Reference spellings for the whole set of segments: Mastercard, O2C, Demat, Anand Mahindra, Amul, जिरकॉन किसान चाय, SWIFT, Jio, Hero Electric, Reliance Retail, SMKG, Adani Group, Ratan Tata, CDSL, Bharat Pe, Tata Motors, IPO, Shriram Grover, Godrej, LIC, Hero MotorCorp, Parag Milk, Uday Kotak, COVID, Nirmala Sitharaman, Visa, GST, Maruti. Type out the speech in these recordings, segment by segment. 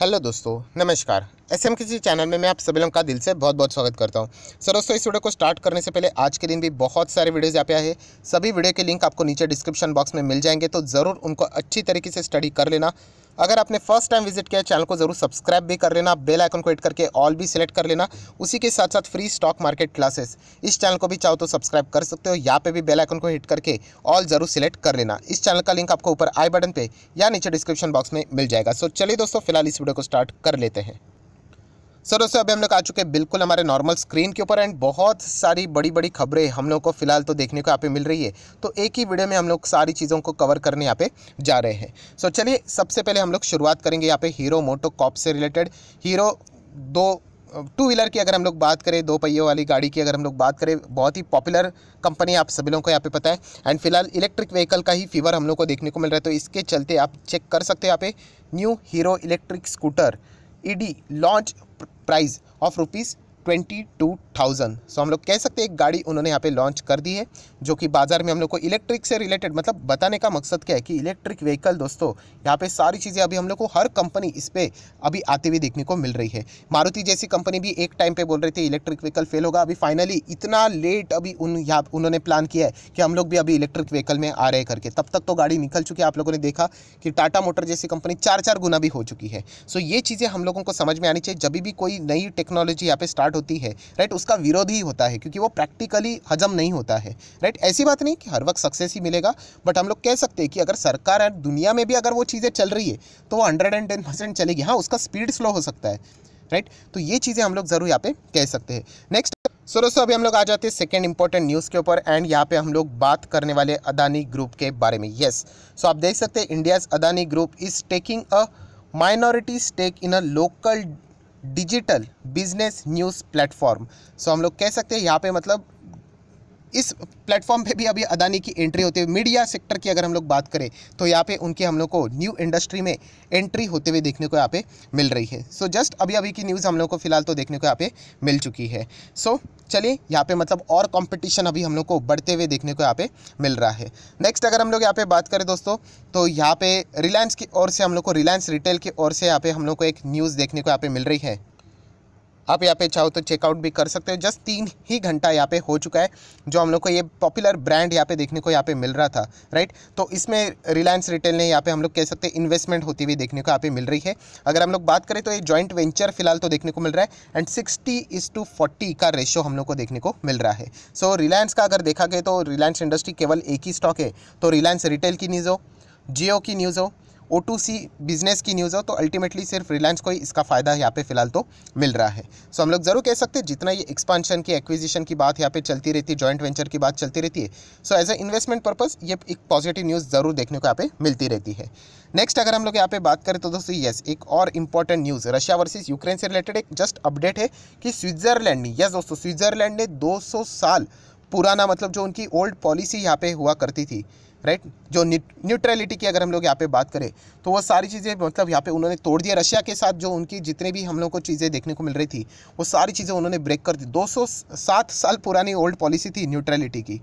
Hello दोस्तों नमस्कार, एसएमकेजी channel में मैं आप सभी लोगों का दिल से बहुत बहुत स्वागत करता हूं। सर दोस्तों, इस वीडियो को स्टार्ट करने से पहले आज के दिन भी बहुत सारे वीडियोज़ यहाँ पे आए हैं। सभी वीडियो के लिंक आपको नीचे डिस्क्रिप्शन बॉक्स में मिल जाएंगे, तो ज़रूर उनको अच्छी तरीके से स्टडी कर लेना। अगर आपने फर्स्ट टाइम विजिट किया चैनल को ज़रूर सब्सक्राइब भी कर लेना, बेल आइकन को हिट करके ऑल भी सिलेक्ट कर लेना। उसी के साथ साथ फ्री स्टॉक मार्केट क्लासेस इस चैनल को भी चाहो तो सब्सक्राइब कर सकते हो, यहाँ पे भी बेल आइकन को हिट करके ऑल जरूर सिलेक्ट कर लेना। इस चैनल का लिंक आपको ऊपर आई बटन पे या नीचे डिस्क्रिप्शन बॉक्स में मिल जाएगा। सो चलिए दोस्तों, फिलहाल इस वीडियो को स्टार्ट कर लेते हैं। सर दोस्तों, अभी हम लोग आ चुके हैं बिल्कुल हमारे नॉर्मल स्क्रीन के ऊपर, एंड बहुत सारी बड़ी बड़ी खबरें हम लोग को फ़िलहाल तो देखने को यहाँ पे मिल रही है, तो एक ही वीडियो में हम लोग सारी चीज़ों को कवर करने यहाँ पे जा रहे हैं। सो चलिए सबसे पहले हम लोग शुरुआत करेंगे यहाँ पे हीरो मोटोकॉर्प से रिलेटेड। हीरो टू व्हीलर की अगर हम लोग बात करें, दो पहियों वाली गाड़ी की अगर हम लोग बात करें, बहुत ही पॉपुलर कंपनी आप सभी लोगों को यहाँ पे पता है। एंड फिलहाल इलेक्ट्रिक व्हीकल का ही फीवर हम लोग को देखने को मिल रहा है, तो इसके चलते आप चेक कर सकते हैं यहाँ पे new Hero electric scooter Eddy launch price of rupees 22,000। So हम लोग कह सकते हैं एक गाड़ी उन्होंने यहाँ पे लॉन्च कर दी है, जो कि बाज़ार में हम लोग को इलेक्ट्रिक से रिलेटेड, मतलब बताने का मकसद क्या है कि इलेक्ट्रिक व्हीकल दोस्तों यहाँ पे सारी चीज़ें अभी हम लोग को हर कंपनी इस पर अभी आते हुए देखने को मिल रही है। मारुति जैसी कंपनी भी एक टाइम पे बोल रही थी इलेक्ट्रिक व्हीकल फेल होगा, अभी फाइनली इतना लेट अभी उन्होंने प्लान किया है कि हम लोग भी अभी इलेक्ट्रिक व्हीकल में आ रहे करके। तब तक तो गाड़ी निकल चुकी है। आप लोगों ने देखा कि टाटा मोटर जैसी कंपनी 4-4 गुना भी हो चुकी है। सो ये चीज़ें हम लोगों को समझ में आनी चाहिए। जब भी कोई नई टेक्नोलॉजी यहाँ पे स्टार्ट होती है राइट, उसका विरोध ही होता है क्योंकि वो प्रैक्टिकली हजम नहीं होता है राइट। ऐसी बात नहीं कि हर वक्त सक्सेस ही मिलेगा, बट हम लोग कह सकते हैं कि अगर सरकार और दुनिया में भी अगर वो चीज़ें चल रही है तो वो 110% चलेगी। हाँ, उसका स्पीड स्लो हो सकता है राइट। तो ये चीज़ें हम लोग ज़रूर यहाँ पे कह सकते हैं। नेक्स्ट सो दोस्तों, अभी हम लोग आ जाते हैं सेकंड इंपॉर्टेंट न्यूज़ के ऊपर, एंड यहाँ पे हम लोग बात करने वाले अदानी ग्रुप के बारे में। यस सो आप देख सकते हैं India's Adani group is taking a minority stake in a local digital business news platform. So हम लोग कह सकते हैं यहाँ पे मतलब इस प्लेटफॉर्म पे भी अभी अदानी की एंट्री होते हुए, मीडिया सेक्टर की अगर हम लोग बात करें तो यहाँ पे उनके हम लोग को न्यू इंडस्ट्री में एंट्री होते हुए देखने को यहाँ पे मिल रही है। सो जस्ट अभी की न्यूज़ हम लोग को फिलहाल तो देखने को यहाँ पे मिल चुकी है। सो चलिए यहाँ पे मतलब और कंपटीशन अभी हम लोग को बढ़ते हुए देखने को यहाँ पे मिल रहा है। नेक्स्ट अगर हम लोग यहाँ पे बात करें दोस्तों, तो यहाँ पे रिलायंस की ओर से हम लोग को, रिलायंस रिटेल की ओर से यहाँ पे हम लोग को एक न्यूज़ देखने को यहाँ पे मिल रही है। आप यहाँ पे चाहो तो चेकआउट भी कर सकते हो। जस्ट 3 ही घंटा यहाँ पे हो चुका है जो हम लोग को ये पॉपुलर ब्रांड यहाँ पे देखने को यहाँ पे मिल रहा था राइट। तो इसमें रिलायंस रिटेल ने यहाँ पे हम लोग कह सकते हैं इन्वेस्टमेंट होती हुई देखने को यहाँ पे मिल रही है। अगर हम लोग बात करें तो ये जॉइंट वेंचर फिलहाल तो देखने को मिल रहा है, एंड 60:40 का रेशो हम लोग को देखने को मिल रहा है। सो रिलायंस का अगर देखा गया तो रिलायंस इंडस्ट्री केवल एक ही स्टॉक है, तो रिलायंस रिटेल की न्यूज़ हो, जियो की न्यूज़ हो, O2C बिजनेस की न्यूज़ हो, तो अल्टीमेटली सिर्फ रिलायंस को ही इसका फ़ायदा यहाँ पे फ़िलहाल तो मिल रहा है। सो हम लोग ज़रूर कह सकते हैं जितना ये एक्सपांशन की, एक्विजिशन की बात यहाँ पे चलती रहती है, जॉइंट वेंचर की बात चलती रहती है, so as a investment purpose ये एक पॉजिटिव न्यूज़ ज़रूर देखने को यहाँ पे मिलती रहती है। नेक्स्ट अगर हम लोग यहाँ पे बात करें तो दोस्तों यस एक और important news Russia versus Ukraine से रिलेटेड एक जस्ट अपडेट है कि स्विट्ज़रलैंड ने, यस दोस्तों स्विट्ज़रलैंड ने 200 साल पुराना मतलब जो उनकी ओल्ड पॉलिसी यहाँ पे हुआ करती थी राइट, जो न्यूट्रलिटी की अगर हम लोग यहाँ पे बात करें तो वो सारी चीज़ें मतलब यहाँ पे उन्होंने तोड़ दिया। रशिया के साथ जो उनकी जितने भी हम लोग को चीज़ें देखने को मिल रही थी वो सारी चीज़ें उन्होंने ब्रेक कर दी। 207 साल पुरानी ओल्ड पॉलिसी थी न्यूट्रलिटी की।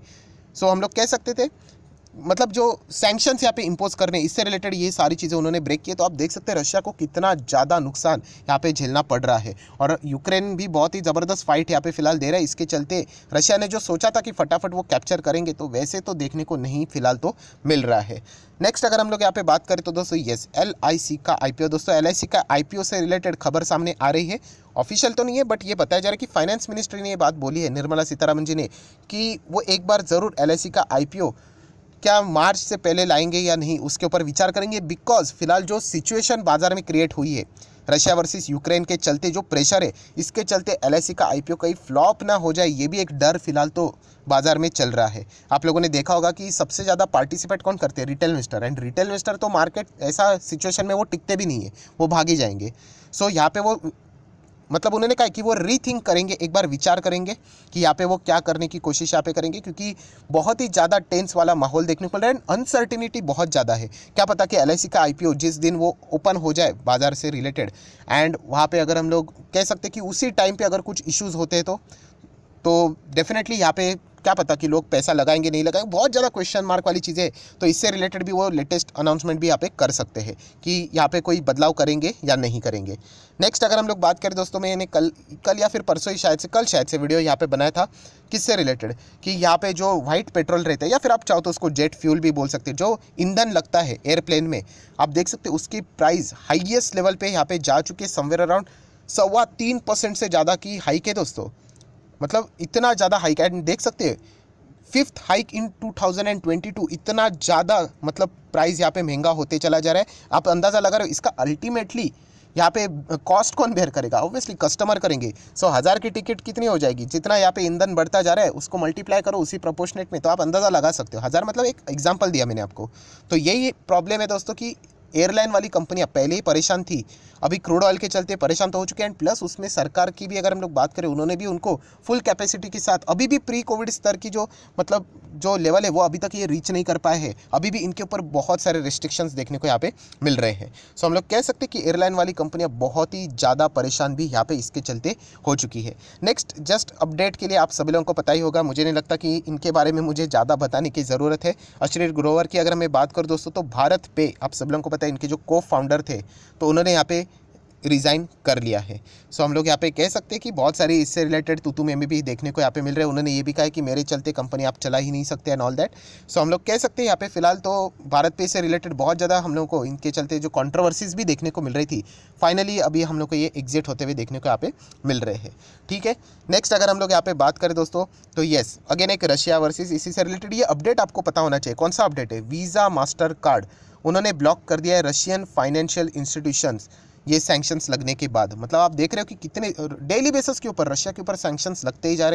सो हम लोग कह सकते थे मतलब जो सैंक्शंस यहाँ पे इम्पोज करने इससे रिलेटेड ये सारी चीज़ें उन्होंने ब्रेक किए। तो आप देख सकते हैं रशिया को कितना ज़्यादा नुकसान यहाँ पे झेलना पड़ रहा है, और यूक्रेन भी बहुत ही ज़बरदस्त फाइट यहाँ पे फिलहाल दे रहा है। इसके चलते रशिया ने जो सोचा था कि फटाफट वो कैप्चर करेंगे तो वैसे तो देखने को नहीं फिलहाल तो मिल रहा है। नेक्स्ट अगर हम लोग यहाँ पे बात करें तो दोस्तों यस LIC का IPO, दोस्तों LIC का IPO से रिलेटेड खबर सामने आ रही है। ऑफिशियल तो नहीं है, बट ये बताया जा रहा है कि फाइनेंस मिनिस्ट्री ने ये बात बोली है, निर्मला सीतारामन जी ने, कि वो एक बार ज़रूर LIC का IPO क्या मार्च से पहले लाएंगे या नहीं उसके ऊपर विचार करेंगे। बिकॉज फिलहाल जो सिचुएशन बाज़ार में क्रिएट हुई है रशिया वर्सेस यूक्रेन के चलते, जो प्रेशर है इसके चलते LIC का IPO कहीं फ्लॉप ना हो जाए, ये भी एक डर फिलहाल तो बाज़ार में चल रहा है। आप लोगों ने देखा होगा कि सबसे ज़्यादा पार्टिसिपेट कौन करते हैं, retail investor, and retail investor तो मार्केट ऐसा सिचुएशन में वो टिकते भी नहीं है, वो भागी जाएंगे। सो यहाँ पर वो मतलब उन्होंने कहा कि वो रीथिंक करेंगे, एक बार विचार करेंगे कि यहाँ पे वो क्या करने की कोशिश यहाँ पे करेंगे, क्योंकि बहुत ही ज़्यादा टेंस वाला माहौल देखने को मिल रहा है, अनसर्टिनिटी बहुत ज़्यादा है। क्या पता कि LIC का IPO जिस दिन वो ओपन हो जाए बाज़ार से रिलेटेड, एंड वहाँ पे अगर हम लोग कह सकते कि उसी टाइम पर अगर कुछ इशूज़ होते हैं तो डेफिनेटली यहाँ पे क्या पता कि लोग पैसा लगाएंगे नहीं लगाएंगे, बहुत ज़्यादा क्वेश्चन मार्क वाली चीज़ें हैं। तो इससे रिलेटेड भी वो लेटेस्ट अनाउंसमेंट भी यहाँ पे कर सकते हैं कि यहाँ पे कोई बदलाव करेंगे या नहीं करेंगे। नेक्स्ट अगर हम लोग बात करें दोस्तों, मैंने कल या फिर परसों ही शायद से वीडियो यहाँ पे बनाया था किससे रिलेटेड, कि यहाँ पे जो व्हाइट पेट्रोल रहता है या फिर आप चाहो तो उसको जेट फ्यूल भी बोल सकते हैं, जो ईंधन लगता है एयरप्लेन में, आप देख सकते हो उसकी प्राइस हाईएस्ट लेवल पे यहाँ पे जा चुकी है, समवेयर अराउंड 3.25% से ज़्यादा की हाइक है दोस्तों, मतलब इतना ज़्यादा हाइक है। देख सकते हैं 5th हाइक इन 2022, इतना ज़्यादा मतलब प्राइस यहाँ पे महंगा होते चला जा रहा है। आप अंदाज़ा लगा रहे हो इसका अल्टीमेटली यहाँ पे कॉस्ट कौन बेयर करेगा, ऑब्वियसली कस्टमर करेंगे। सो 1000 की टिकट कितनी हो जाएगी, जितना यहाँ पे ईंधन बढ़ता जा रहा है उसको मल्टीप्लाई करो उसी प्रोपोर्शनेट में, तो आप अंदाज़ा लगा सकते हो। 1000 मतलब एक एग्जाम्पल दिया मैंने आपको। तो यही प्रॉब्लम है दोस्तों कि एयरलाइन वाली कंपनियां पहले ही परेशान थी, अभी क्रूड ऑयल के चलते परेशान तो हो चुके हैं, एंड प्लस उसमें सरकार की भी अगर हम लोग बात करें, उन्होंने भी उनको फुल कैपेसिटी के साथ अभी भी प्री कोविड स्तर की जो मतलब जो लेवल है वो अभी तक ये रीच नहीं कर पाए हैं, अभी भी इनके ऊपर बहुत सारे रिस्ट्रिक्शंस देखने को यहाँ पे मिल रहे हैं। सो हम लोग कह सकते हैं कि एयरलाइन वाली कंपनियाँ बहुत ही ज़्यादा परेशान भी यहाँ पे इसके चलते हो चुकी है। नेक्स्ट जस्ट अपडेट के लिए आप सभी लोगों को पता ही होगा, मुझे नहीं लगता कि इनके बारे में मुझे ज़्यादा बताने की ज़रूरत है। श्रीराम ग्रोवर की अगर मैं बात करूँ दोस्तों, तो भारत पे आप सभी लोगों को इनके जो को फाउंडर थे तो उन्होंने यहाँ पे रिज़ाइन कर लिया है। सो हम लोग यहाँ पे कह सकते हैं कि बहुत सारी इससे रिलेटेड तूतू में भी देखने को यहाँ पे मिल रहे हैं। उन्होंने ये भी कहा है कि मेरे चलते कंपनी आप चला ही नहीं सकते एंड ऑल दैट। सो हम लोग कह सकते हैं यहाँ पे फिलहाल तो भारत पे से रिलेटेड बहुत ज़्यादा हम लोगों को इनके चलते जो कॉन्ट्रोवर्सीज भी देखने को मिल रही थी, फाइनली अभी हम लोग को ये एग्जिट होते हुए देखने को यहाँ पे मिल रहे हैं। ठीक है, नेक्स्ट अगर हम लोग यहाँ पे बात करें दोस्तों, तो येस अगेन एक रशिया वर्सेज इसी से रिलेटेड ये अपडेट आपको पता होना चाहिए। कौन सा अपडेट है, वीज़ा मास्टर कार्ड उन्होंने ब्लॉक कर दिया है रशियन फाइनेंशियल इंस्टीट्यूशंस, ये सैंक्शंस लगने के बाद। मतलब आप देख रहे हो कि कितने डेली बेसिस के ऊपर रशिया के ऊपर सैंक्शंस लगते ही जा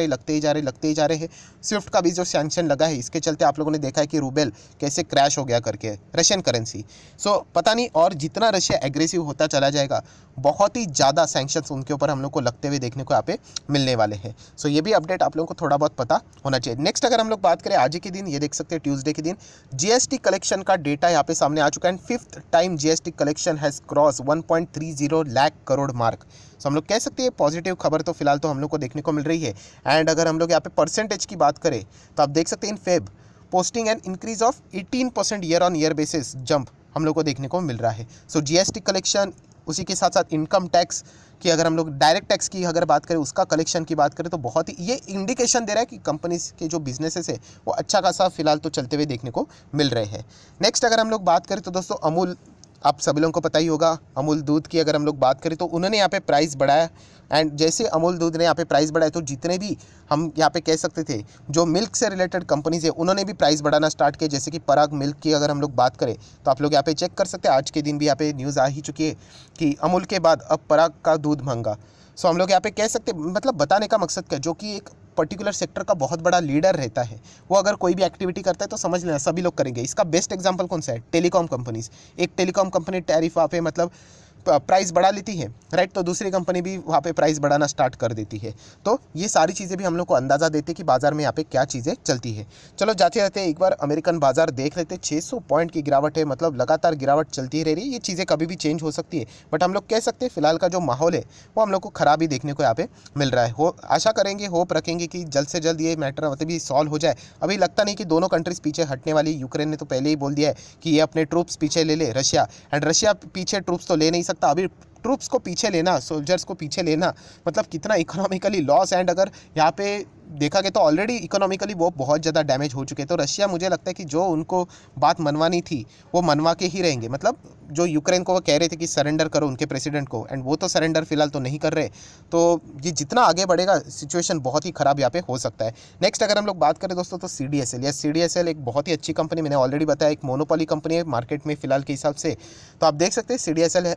रहे हैं। स्विफ्ट का भी जो सैंक्शन लगा है इसके चलते आप लोगों ने देखा है कि रूबेल कैसे क्रैश हो गया करके, रशियन करेंसी। सो पता नहीं, और जितना रशिया एग्रेसिव होता चला जाएगा, बहुत ही ज़्यादा सैंक्शंस उनके ऊपर हम लोग को लगते हुए देखने को यहाँ पे मिलने वाले हैं। सो ये भी अपडेट आप लोगों को थोड़ा बहुत पता होना चाहिए। नेक्स्ट अगर हम लोग बात करें आज के दिन, ये देख सकते हैं ट्यूजडे के दिन जीएसटी कलेक्शन का डेटा यहाँ पे सामने आ चुका है। 5th time GST collection has cross 1.30 lakh crore mark. So हम लोग कह सकते हैं पॉजिटिव खबर तो फिलहाल तो हम लोग को देखने को मिल रही है। एंड अगर हम लोग यहाँ पे परसेंटेज की बात करें तो आप देख सकते हैं in Feb posting and increase of 18% year on year basis jump हम लोग को देखने को मिल रहा है। सो जीएसटी कलेक्शन, उसी के साथ साथ इनकम टैक्स की अगर हम लोग डायरेक्ट टैक्स की अगर बात करें, उसका कलेक्शन की बात करें, तो बहुत ही ये इंडिकेशन दे रहा है कि कंपनीज के जो बिजनेसेस है वो अच्छा खासा फिलहाल तो चलते हुए देखने को मिल रहे हैं। नेक्स्ट अगर हम लोग बात करें तो दोस्तों अमूल, आप सभी लोगों को पता ही होगा, अमूल दूध की अगर हम लोग बात करें तो उन्होंने यहाँ पे प्राइस बढ़ाया। एंड जैसे अमूल दूध ने यहाँ पे प्राइस बढ़ाया तो जितने भी हम यहाँ पे कह सकते थे जो मिल्क से रिलेटेड कंपनीज है उन्होंने भी प्राइस बढ़ाना स्टार्ट किया। जैसे कि पराग मिल्क की अगर हम लोग बात करें तो आप लोग यहाँ पे चेक कर सकते हैं, आज के दिन भी यहाँ पे न्यूज़ आ ही चुकी है कि अमूल के बाद अब पराग का दूध महंगा। सो हम लोग यहाँ पे कह सकते, मतलब बताने का मकसद क्या, जो कि एक पर्टिकुलर सेक्टर का बहुत बड़ा लीडर रहता है, वो अगर कोई भी एक्टिविटी करता है तो समझ लेना सभी लोग करेंगे। इसका बेस्ट एग्जांपल कौन सा है, टेलीकॉम कंपनीज। एक टेलीकॉम कंपनी टैरिफ वहाँ पे मतलब प्राइस बढ़ा लेती है, राइट, तो दूसरी कंपनी भी वहाँ पे प्राइस बढ़ाना स्टार्ट कर देती है। तो ये सारी चीज़ें भी हम लोग को अंदाज़ा देते हैं कि बाजार में यहाँ पे क्या चीज़ें चलती है। चलो जाते रहते एक बार अमेरिकन बाजार देख लेते हैं। 600 पॉइंट की गिरावट है, मतलब लगातार गिरावट चलती रह रही है। ये चीज़ें कभी भी चेंज हो सकती है, बट हम लोग कह सकते हैं फिलहाल का जो माहौल है वो हम लोग को खराब ही देखने को यहाँ पे मिल रहा है। आशा करेंगे, होप रखेंगे कि जल्द से जल्द ये मैटर मतलब भी सॉल्व हो जाए। अभी लगता नहीं कि दोनों कंट्रीज़ पीछे हटने वाली। यूक्रेन ने तो पहले ही बोल दिया है कि ये अपने ट्रूप्स पीछे ले ले रशिया, एंड रशिया पीछे ट्रूप्स तो ले नहीं सकता। अभी ट्रूप्स को पीछे लेना, सोल्जर्स को पीछे लेना, मतलब कितना इकोनॉमिकली लॉस। एंड अगर यहाँ पे देखा गया तो ऑलरेडी इकोनॉमिकली वो बहुत ज़्यादा डैमेज हो चुके हैं। तो रशिया, मुझे लगता है कि जो उनको बात मनवानी थी वो मनवा के ही रहेंगे। मतलब जो यूक्रेन को वो कह रहे थे कि सरेंडर करो उनके प्रेसिडेंट को, एंड वो तो सरेंडर फिलहाल तो नहीं कर रहे। तो ये जितना आगे बढ़ेगा सिचुएशन बहुत ही ख़राब यहाँ पे हो सकता है। नेक्स्ट अगर हम लोग बात करें दोस्तों तो CDSL या CDSL एक बहुत ही अच्छी कंपनी, मैंने ऑलरेडी बताया एक मोनोपोली कंपनी है मार्केट में फिलहाल के हिसाब से। तो आप देख सकते हैं CDSL है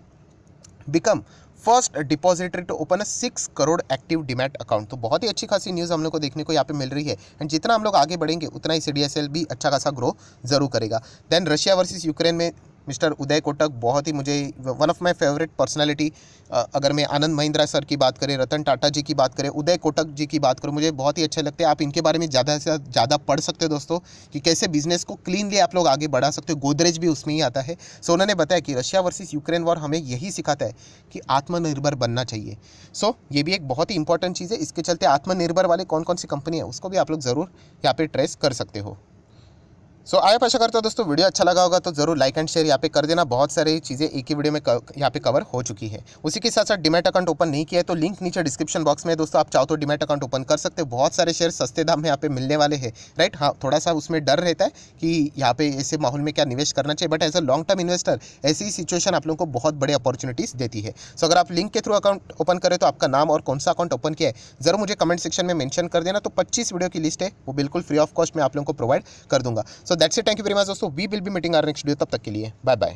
become first depository to open 6 crore active demat account. तो बहुत ही अच्छी खासी न्यूज़ हम लोग को देखने को यहाँ पे मिल रही है। एंड जितना हम लोग आगे बढ़ेंगे उतना ही CDSL भी अच्छा खासा ग्रो जरूर करेगा। देन रशिया वर्सेस यूक्रेन में मिस्टर उदय कोटक बहुत ही मुझे one of my favourite personality, अगर मैं आनंद महिंद्रा सर की बात करें, रतन टाटा जी की बात करें, उदय कोटक जी की बात करूँ, मुझे बहुत ही अच्छे लगते हैं। आप इनके बारे में ज़्यादा से ज़्यादा पढ़ सकते हो दोस्तों कि कैसे बिजनेस को क्लीनली आप लोग आगे बढ़ा सकते हो। गोदरेज भी उसमें ही आता है। सो उन्होंने बताया कि रशिया वर्सेस यूक्रेन वॉर हमें यही सिखाता है कि आत्मनिर्भर बनना चाहिए। सो ये भी एक बहुत ही इंपॉर्टेंट चीज़ है। इसके चलते आत्मनिर्भर वाले कौन कौन सी कंपनी है उसको भी आप लोग ज़रूर यहाँ पर ट्रेस कर सकते हो। सो आई आशा करता हूँ दोस्तों वीडियो अच्छा लगा होगा, तो ज़रूर लाइक एंड शेयर यहाँ पे कर देना। बहुत सारी चीज़ें एक ही वीडियो में यहाँ पे कवर हो चुकी है। उसी के साथ साथ डीमैट अकाउंट ओपन नहीं किया है तो लिंक नीचे डिस्क्रिप्शन बॉक्स में दोस्तों, आप चाहो तो डीमैट अकाउंट ओपन कर सकते हो। बहुत सारे शेयर सस्ते दाम में यहाँ पे मिलने वाले हैं, राइट। हाँ, थोड़ा सा उसमें डर रहता है कि यहाँ पे ऐसे माहौल में क्या निवेश करना चाहिए, but as a long term investor ऐसी ही सिचुएशन आप लोगों को बहुत बड़ी अपॉर्चुनिटीज़ देती है। सो अगर आप लिंक के थ्रू अकाउंट ओपन करें तो आपका नाम और कौन सा अकाउंट ओपन किया है ज़रूर मुझे कमेंट सेक्शन में मैंशन कर देना। तो 25 वीडियो की लिस्ट है, वो बिल्कुल फ्री ऑफ कॉस्ट में आप लोगों को प्रोवाइड कर दूंगा। So that's it. Thank you very much दोस्तों, we will be meeting our next video. तब तक के लिए बाय बाय।